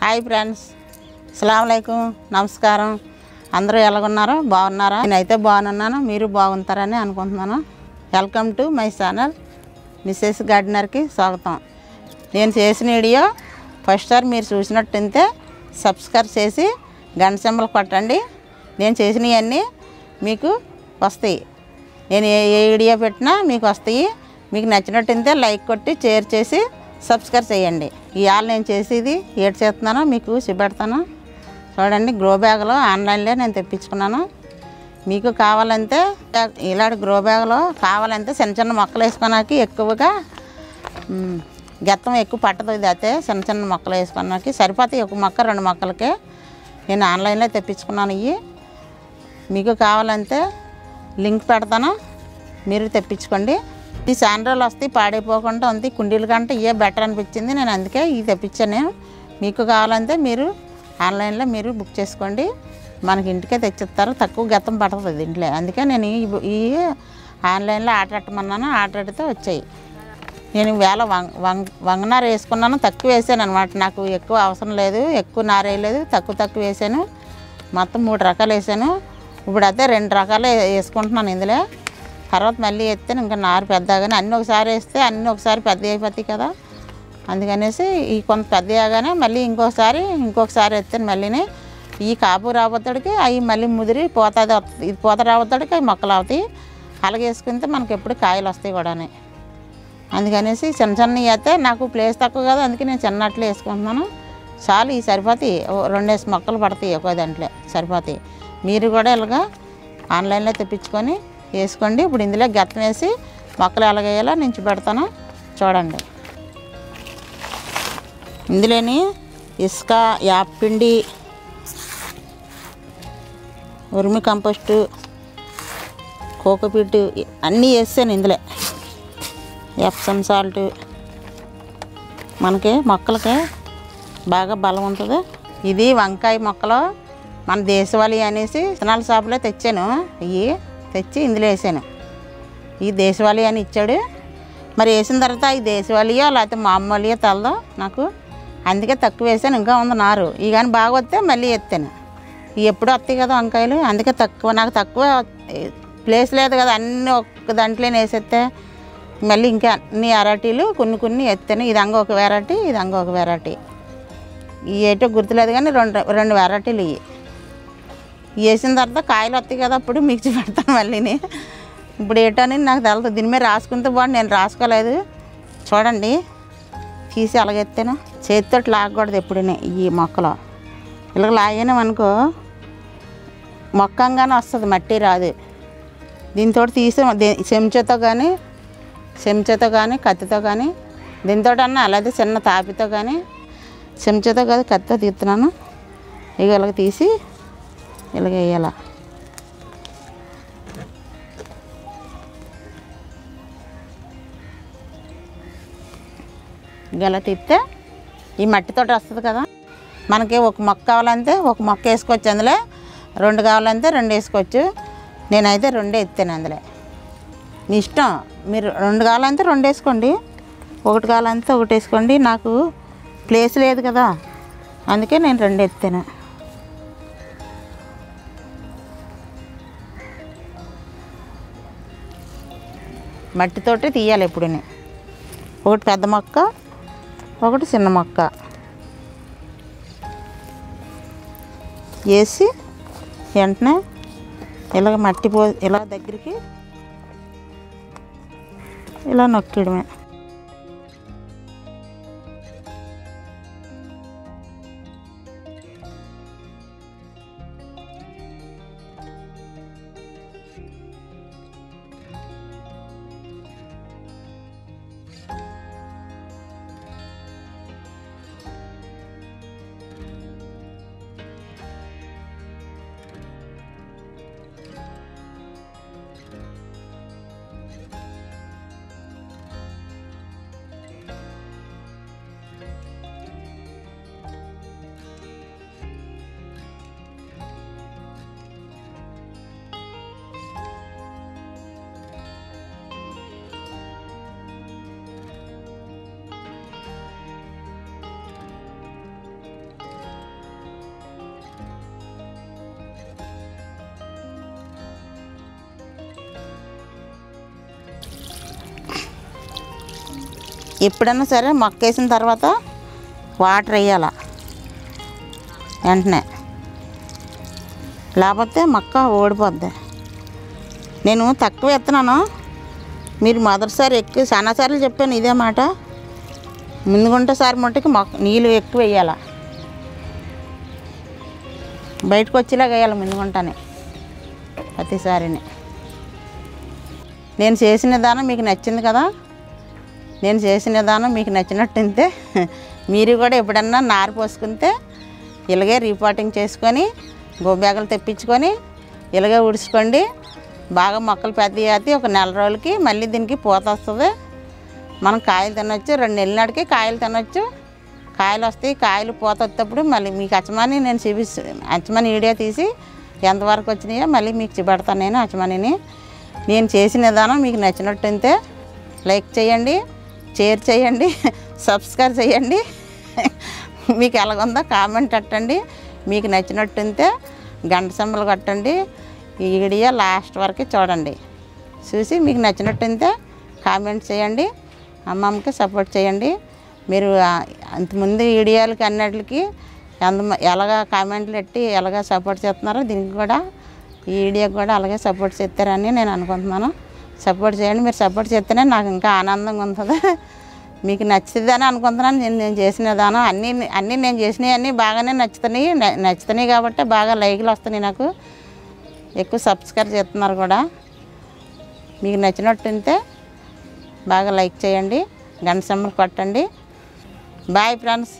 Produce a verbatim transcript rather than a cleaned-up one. Hi friends, అస్సలాము అలైకుం, నమస్కారం. అందరూ ఎలా ఉన్నారు? బాగున్నారా? నేనైతే బాగున్నాను, మీరు బాగుంటారని అనుకుంటున్నాను. Welcome to my channel Mrs గార్డెనర్కి స్వాగతం. నేను చేసిన వీడియో ఫస్ట్ సార్ మీరు చూసినట్టయితే సబ్స్క్రైబ్ చేసి గంట సింబల్ కొట్టండి. నేను చేసినవన్నీ మీకు వస్తాయి. నేను ఏ ఏ వీడియో పెట్టినా మీకు వస్తాయి. మీకు నచ్చినట్టయితే లైక్ కొట్టి షేర్ చేసి సబ్స్క్రైబ్ చేయండి. ఇవాళ నేను చేసేది ఏడు చేస్తున్నానో మీకు చూపెడతాను. చూడండి, గ్రో బ్యాగ్లో ఆన్లైన్లో నేను తెప్పించుకున్నాను. మీకు కావాలంటే ఇలాంటి గ్రో బ్యాగ్లో కావాలంటే చిన్న చిన్న మొక్కలు వేసుకోవడానికి ఎక్కువగా గెత్తం ఎక్కువ పట్టదు. ఇది అయితే చిన్న చిన్న మొక్కలు వేసుకోవడానికి సరిపోతాయి. ఒక మొక్క రెండు మొక్కలకే నేను ఆన్లైన్లో తెప్పించుకున్నాను. ఇవి మీకు కావాలంటే లింక్ పెడతాను, మీరు తెప్పించుకోండి. ఈ శాండ్రోలు వస్తాయి, పాడైపోకుండా ఉంది. కుండీల కంటే ఇవే బెటర్ అనిపించింది నేను, అందుకే ఇది తెప్పించాను. మీకు కావాలంటే మీరు ఆన్లైన్లో మీరు బుక్ చేసుకోండి, మనకి ఇంటికే తెచ్చిస్తారు. తక్కువ గతం పడుతుంది దీంట్లో, అందుకే నేను ఈ ఆన్లైన్లో ఆటట్టమన్నాను. ఆటడితే వచ్చాయి. నేను వేళ వంగ వంగ వంగనార వేసుకున్నాను, తక్కువ వేసాను అనమాట. నాకు ఎక్కువ అవసరం లేదు, ఎక్కువ నార వేయలేదు, తక్కువ తక్కువ వేసాను. మొత్తం మూడు రకాలు వేసాను. ఇప్పుడు అయితే రెండు రకాలు వేసుకుంటున్నాను. ఇందులో తర్వాత మళ్ళీ వేస్తే ఇంకా నారు పెద్దగానే అన్నీ ఒకసారి వేస్తే అన్నీ ఒకసారి పెద్ద అయిపోతాయి కదా, అందుకనేసి ఈ కొంత పెద్దగానే మళ్ళీ ఇంకొకసారి ఇంకొకసారి వేస్తాను. మళ్ళీని ఈ కాపు రాబోతాడికి అవి మళ్ళీ ముదిరి పోత ఇది పోత రాబోతాడికి అవి మొక్కలు అవుతాయి. అలాగే వేసుకుంటే మనకి ఎప్పుడు కాయలు వస్తాయి కూడా, అందుకనేసి చిన్న చిన్నవి అయితే నాకు ప్లేస్ తక్కువ కదా, అందుకే నేను చిన్నట్లు వేసుకుంటున్నాను. చాలు, ఈ సరిపోతాయి. రెండేసి మొక్కలు పడతాయి ఒక దాంట్లో, సరిపోతాయి. మీరు కూడా ఇలాగా ఆన్లైన్లో తెప్పించుకొని వేసుకోండి. ఇప్పుడు ఇందులో గతం వేసి మొక్కలు ఎలాగేయాలో నించి పెడతాను. చూడండి, ఇందులోని ఇసుక, యాపిండి, ఉరిమి కంపోస్టు, కోకోపీటు అన్నీ వేసాను. ఇందులో ఎప్సమ్ సాల్ట్ మనకి మొక్కలకి బాగా బలం ఉంటుంది. ఇది వంకాయ మొక్కలు మన దేశవాళీ అనేసి విత్తనాల షాపులో తెచ్చాను. ఇవి తెచ్చి ఇందులో వేసాను. ఈ దేశవాళీ అని ఇచ్చాడు. మరి వేసిన తర్వాత ఈ దేశవాళీయో లేకపోతే మామూలుయో తెలదు నాకు, అందుకే తక్కువ వేసాను. ఇంకా ఉంది నారు. ఇవి కానీ బాగా వస్తే మళ్ళీ ఎత్తాను. ఇవి ఎప్పుడు వస్తాయి కదా వంకాయలు, అందుకే తక్కువ. నాకు తక్కువ ప్లేస్ లేదు కదా, అన్నీ ఒక్క దాంట్లో వేసేస్తే మళ్ళీ ఇంకా అన్ని వెరైటీలు కొన్ని కొన్ని ఎత్తాను. ఇది అంగ ఒక వెరైటీ, ఇది అంగ ఒక వెరైటీ. ఇవి ఏటో గుర్తులేదు కానీ రెండు రెండు వెరైటీలు ఇవి వేసిన తర్వాత కాయలు వస్తాయి కదా, అప్పుడు మిక్సీ పెడతాను మళ్ళీని. ఇప్పుడు ఏటోని నాకు తెలదు. దీని మీద రాసుకుంటే బాగుంది, నేను రాసుకోలేదు. చూడండి, తీసి అలాగెత్తాను. చేతితో లాగకూడదు ఎప్పుడైనా ఈ మొక్కలో. ఇలా లాగానేమనుకో మొక్కంగానే వస్తుంది, మట్టి రాదు. దీంతో తీసే చెంచాతో కానీ చెంచాతో కానీ కత్తితో కానీ దీంతో అన్నా అలాగే చిన్న తాపితో కానీ చెంచాతో కాదు కత్తితో తీస్తున్నాను. ఇక ఇలాగ తీసి ఇలాగే వేయాల. గల తిప్పితే ఈ మట్టితో వస్తుంది కదా. మనకి ఒక మొక్క కావాలంటే ఒక మొక్క వేసుకోవచ్చు, అందులో రెండు కావాలంటే రెండు వేసుకోవచ్చు. నేనైతే రెండే ఎత్తాను. అందులో మీ ఇష్టం, మీరు రెండు కావాలంటే రెండు వేసుకోండి, ఒకటి కావాలంటే ఒకటి వేసుకోండి. నాకు ప్లేస్ లేదు కదా, అందుకే నేను రెండు ఎత్తాను. మట్టితోటే తీయాలి ఎప్పుడు. ఒకటి పెద్ద మొక్క, ఒకటి చిన్న మొక్క వేసి వెంటనే ఇలాగ మట్టి పో ఇలా దగ్గరికి ఇలా నొక్కడమే. ఎప్పుడైనా సరే మొక్క వేసిన తర్వాత వాటర్ వేయాలి వెంటనే, లేకపోతే మొక్క ఓడిపోద్ది. నేను తక్కువ ఎత్తున్నాను, మీరు మొదటిసారి ఎక్కువ చాలాసార్లు చెప్పాను ఇదే మాట, ముందుగుంటే సారి మట్టుకి మొక్క నీళ్ళు ఎక్కువ వేయాలి, బయటకు వచ్చేలాగా వేయాలి ముందుగుంటానే ప్రతిసారిని. నేను చేసిన విధానం మీకు నచ్చింది కదా, నేను చేసిన విధానం మీకు నచ్చినట్టుంటే మీరు కూడా ఎప్పుడన్నా నారు పోసుకుంటే ఇలాగే రీపాటింగ్ చేసుకొని గోబ్యాగులు తెప్పించుకొని ఇలాగే ఉడుచుకోండి. బాగా మొక్కలు పెద్ద చేసి ఒక నెల రోజులకి మళ్ళీ దీనికి పూత వస్తుంది, మనం కాయలు తినొచ్చు, రెండు నెలల నాటికి కాయలు తినొచ్చు. కాయలు వస్తాయి, కాయలు పూత వచ్చేటప్పుడు మళ్ళీ మీకు అచ్చమని నేను చూపిస్తు అచ్చమని వీడియో తీసి ఎంతవరకు వచ్చినాయో మళ్ళీ మీకు చూపెడతాను నేను అచ్చమనిని. నేను చేసిన విధానం మీకు నచ్చినట్టయితే లైక్ చేయండి, షేర్ చేయండి, సబ్స్క్రైబ్ చేయండి, మీకు ఎలాగుందో కామెంట్ పెట్టండి, మీకు నచ్చినట్టయితే గంట సింబల్ కొట్టండి, ఈ వీడియో లాస్ట్ వరకు చూడండి, చూసి మీకు నచ్చినట్టయితే కామెంట్ చేయండి, అమ్మమ్మకి సపోర్ట్ చేయండి. మీరు అంతకుముందు వీడియోలకి అన్నిటికి ఎంత ఎలాగా కామెంట్లు పెట్టి ఎలాగా సపోర్ట్ చేస్తున్నారో దీనికి కూడా ఈ వీడియోకి కూడా అలాగే సపోర్ట్ చేస్తారని నేను అనుకుంటున్నాను. సపోర్ట్ చేయండి, మీరు సపోర్ట్ చేస్తేనే నాకు ఇంకా ఆనందంగా ఉంటుంది, మీకు నచ్చుతుందని అనుకుంటున్నాను. నేను నేను చేసిన విధానం అన్నీ అన్నీ నేను చేసినవి అన్నీ బాగానే నచ్చుతున్నాయి, నచ్చుతున్నాయి కాబట్టి బాగా లైకులు వస్తున్నాయి, నాకు ఎక్కువ సబ్స్క్రైబ్ చేస్తున్నారు కూడా. మీకు నచ్చినట్టుంటే బాగా లైక్ చేయండి, గంట సింబల్ కొట్టండి. Bye friends.